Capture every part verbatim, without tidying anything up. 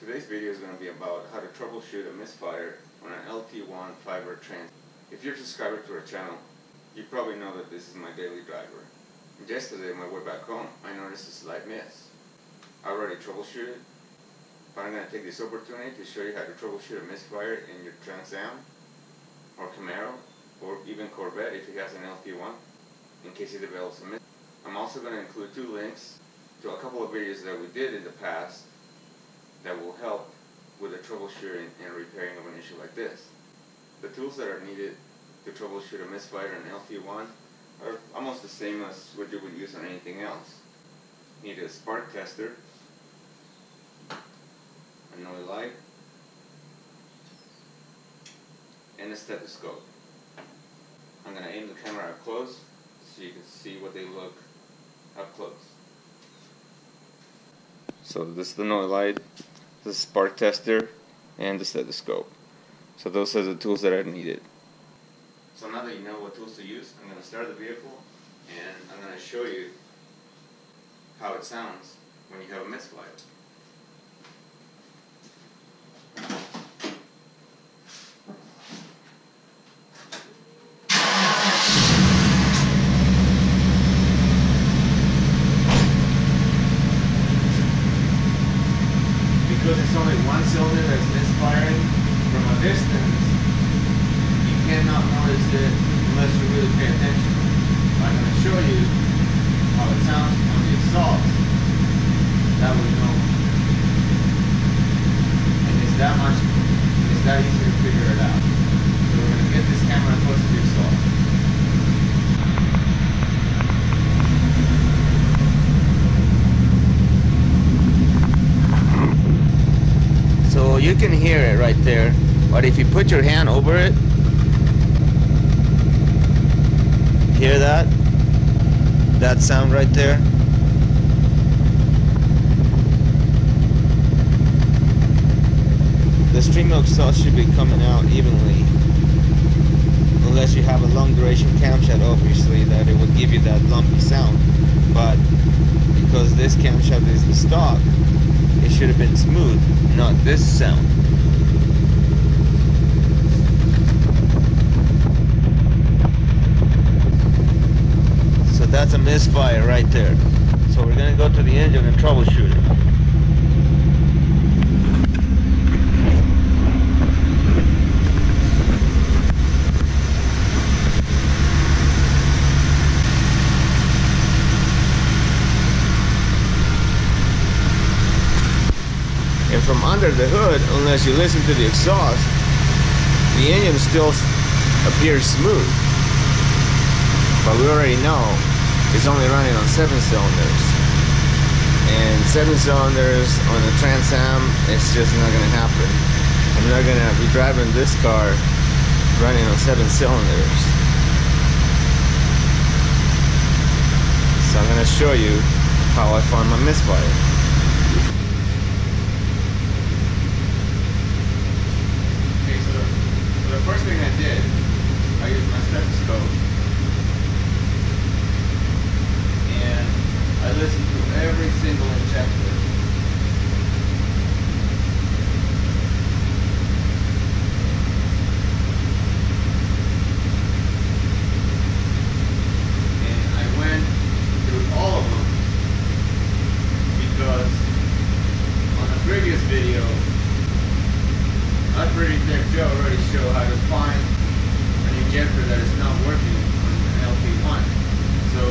Today's video is going to be about how to troubleshoot a misfire on an L T one Firebird Trans Am. If you're subscribed to our channel, you probably know that this is my daily driver. And yesterday, on my way back home, I noticed a slight miss. I already troubleshooted, but I'm going to take this opportunity to show you how to troubleshoot a misfire in your Trans Am, or Camaro, or even Corvette if it has an L T one, in case it develops a misfire. I'm also going to include two links to a couple of videos that we did in the past that will help with the troubleshooting and repairing of an issue like this. The tools that are needed to troubleshoot a misfire in L T one are almost the same as what you would use on anything else. You need a spark tester, a Noid Light, and a stethoscope. I'm going to aim the camera up close so you can see what they look up close. So this is the Noid Light, the spark tester, and the stethoscope. So those are the tools that I needed. So now that you know what tools to use, I'm going to start the vehicle and I'm going to show you how it sounds when you have a misfire. Because it's only one cylinder that's misfiring from a distance, you cannot notice it unless you really pay attention. So I'm going to show you how it sounds on the exhaust. That way you know. And it's that much, it's that easy to figure it out. So we're going to get this camera close to the exhaust. You can hear it right there, but if you put your hand over it, hear that? That sound right there? The stream of exhaust should be coming out evenly, unless you have a long duration camshaft, obviously, that it would give you that lumpy sound, but because this camshaft is the stock, it should have been smooth, not this sound. So that's a misfire right there. So we're going to go to the engine and troubleshoot it. From under the hood, unless you listen to the exhaust, the engine still appears smooth. But we already know it's only running on seven cylinders, and seven cylinders on a Trans Am, it's just not going to happen. I'm not going to be driving this car running on seven cylinders. So I'm going to show you how I found my misfire. First thing I did, I used my stethoscope, and I listened to every single injector. And I went through all of them, because on a previous video, I've pretty thick Joe already showed how to find an injector that is not working on an L T one. So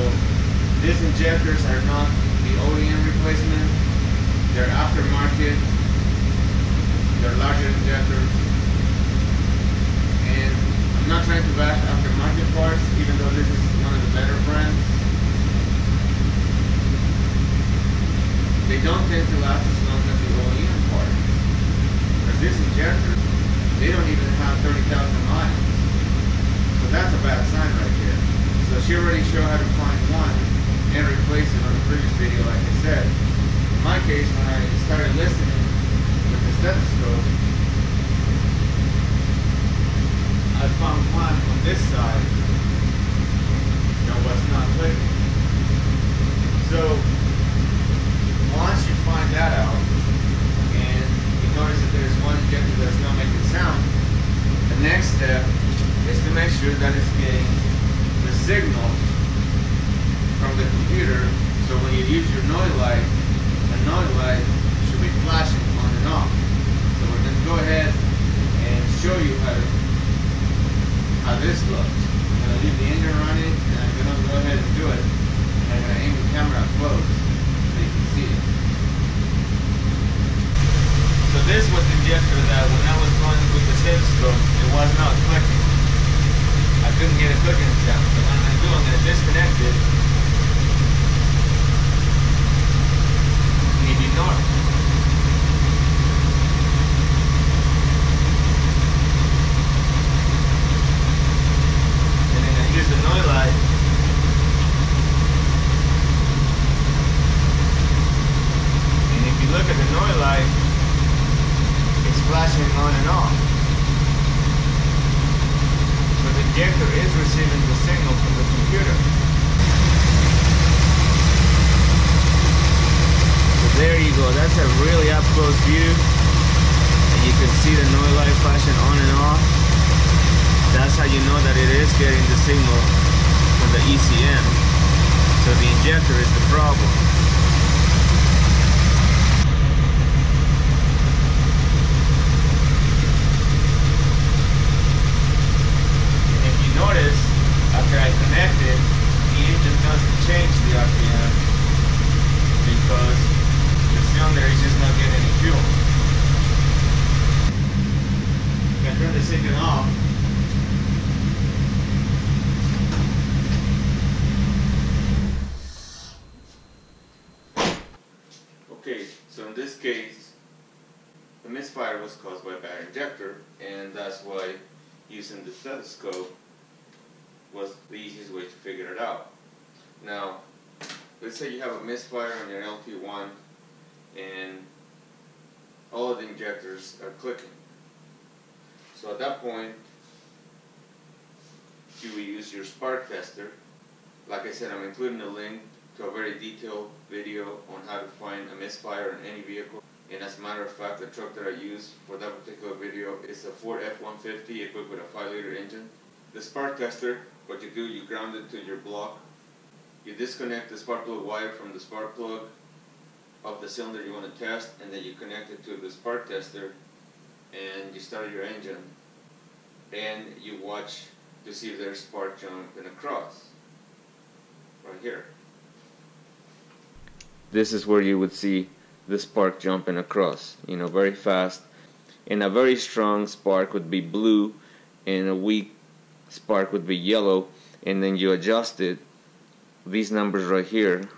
these injectors are not the O E M replacement, they're aftermarket, they're larger injectors. And I'm not trying to bash aftermarket parts, even though this is one of the better brands. They don't tend to last as long as the O E M parts. This injector, they don't even have thirty thousand miles. So that's a bad sign right there. So she already showed how to find one and replace it on the previous video, like I said. In my case, when I started listening with the stethoscope, I found one on this side that was not clicking. So once you find that out, this was the injector that when I was going with the stethoscope, it was not clicking. I couldn't get it clicking down. So what I'm going to do, I'm going to disconnect it. And ignore it. And then I use the Noid Light. Look at the Noid Light, it's flashing on and off. So the injector is receiving the signal from the computer. So there you go, that's a really up close view. And you can see the Noid Light flashing on and off. That's how you know that it is getting the signal from the E C M. So the injector is the problem. Notice, after I connect it, the engine doesn't change the R P M because the cylinder is just not getting any fuel. If I turn the engine off, okay, so in this case, the misfire was caused by a battery injector, and that's why using the stethoscope was the easiest way to figure it out. Now, let's say you have a misfire on your L T one and all of the injectors are clicking. So at that point, you will use your spark tester. Like I said, I'm including a link to a very detailed video on how to find a misfire in any vehicle. And as a matter of fact, the truck that I used for that particular video is a Ford F one fifty equipped with a five liter engine. The spark tester, what you do, you ground it to your block, you disconnect the spark plug wire from the spark plug of the cylinder you want to test, and then you connect it to the spark tester and you start your engine and you watch to see if there's spark jumping across, right here. This is where you would see the spark jumping across, you know, very fast, and a very strong spark would be blue and a weak spark would be yellow, and then you adjust it. These numbers right here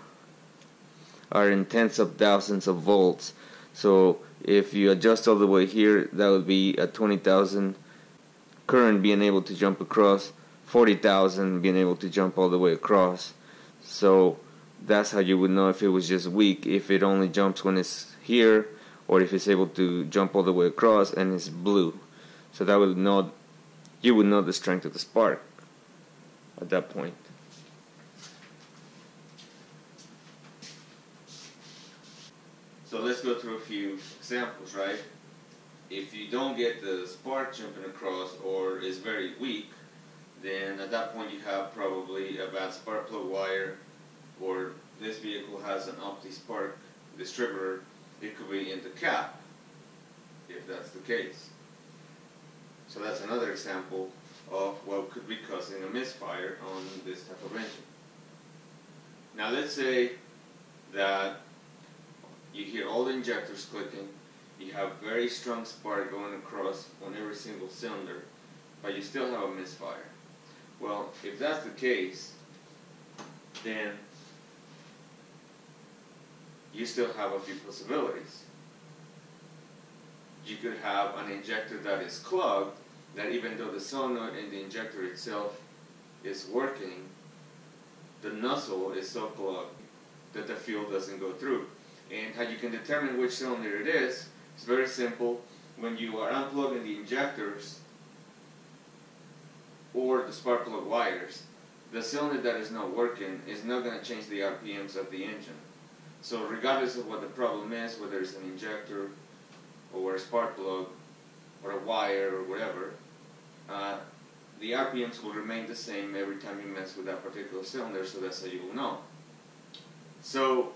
are in tens of thousands of volts, so if you adjust all the way here, that would be a twenty thousand current being able to jump across, forty thousand being able to jump all the way across. So that's how you would know if it was just weak, if it only jumps when it's here, or if it's able to jump all the way across and it's blue. So that would know, you would know the strength of the spark at that point. So let's go through a few examples, right? If you don't get the spark jumping across or is very weak, then at that point you have probably a bad spark plug wire, or this vehicle has an OptiSpark distributor. It could be in the cap, if that's the case. So that's another example of what could be causing a misfire on this type of engine. Now let's say that you hear all the injectors clicking, you have very strong spark going across on every single cylinder, but you still have a misfire. Well, if that's the case, then you still have a few possibilities. You could have an injector that is clogged, that even though the solenoid and the injector itself is working, the nozzle is so clogged that the fuel doesn't go through. And how you can determine which cylinder it is, it's very simple. When you are unplugging the injectors or the spark plug wires, the cylinder that is not working is not going to change the R P Ms of the engine. So regardless of what the problem is, whether it's an injector or a spark plug, or a wire, or whatever, uh, the R P Ms will remain the same every time you mess with that particular cylinder, so that's how you will know. So,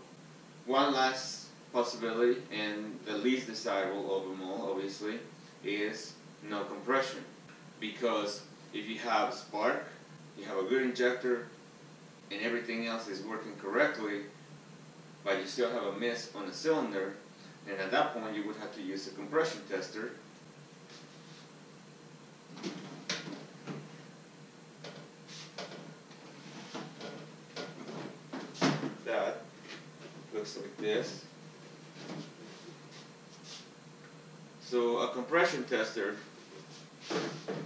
one last possibility, and the least desirable of them all, obviously, is no compression. Because if you have a spark, you have a good injector, and everything else is working correctly, but you still have a miss on a cylinder, And at that point, you would have to use a compression tester. That looks like this. So a compression tester,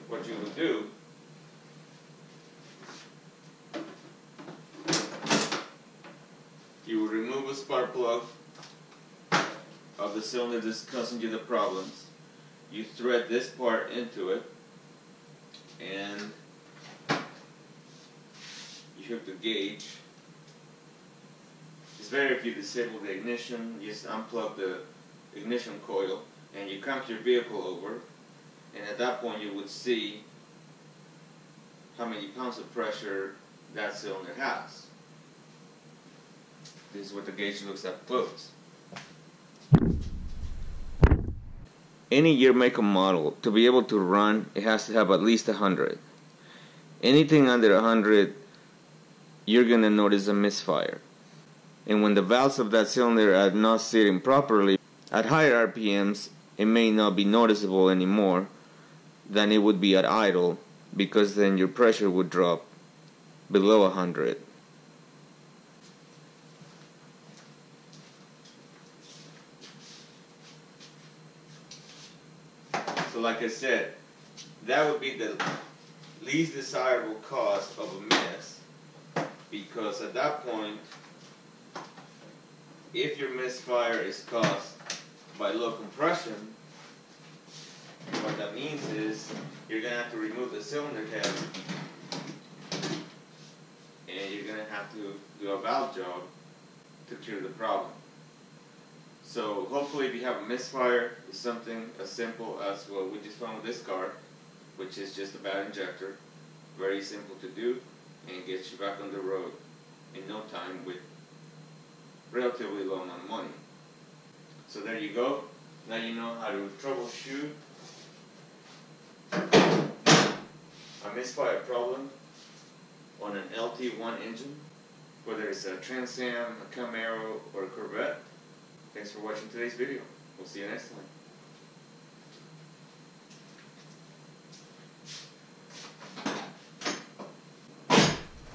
what you would do, you would remove a spark plug of the cylinder that's causing you the problems. You thread this part into it, and you have to gauge. It's better if you disable the ignition, you just unplug the ignition coil, and you crank your vehicle over, and at that point you would see how many pounds of pressure that cylinder has. This is what the gauge looks up close. Any year, make, and model, to be able to run, it has to have at least one hundred. Anything under one hundred, you're going to notice a misfire. And when the valves of that cylinder are not sitting properly, at higher R P Ms, it may not be noticeable anymore than it would be at idle, because then your pressure would drop below one hundred. So like I said, that would be the least desirable cause of a miss, because at that point, if your misfire is caused by low compression, what that means is you're going to have to remove the cylinder head, and you're going to have to do a valve job to cure the problem. So hopefully if you have a misfire, it's something as simple as what we just found with this car, which is just a bad injector. Very simple to do, and gets you back on the road in no time with relatively low amount of money. So there you go. Now you know how to troubleshoot a misfire problem on an L T one engine, whether it's a Trans Am, a Camaro, or a Corvette. Thanks for watching today's video. We'll see you next time.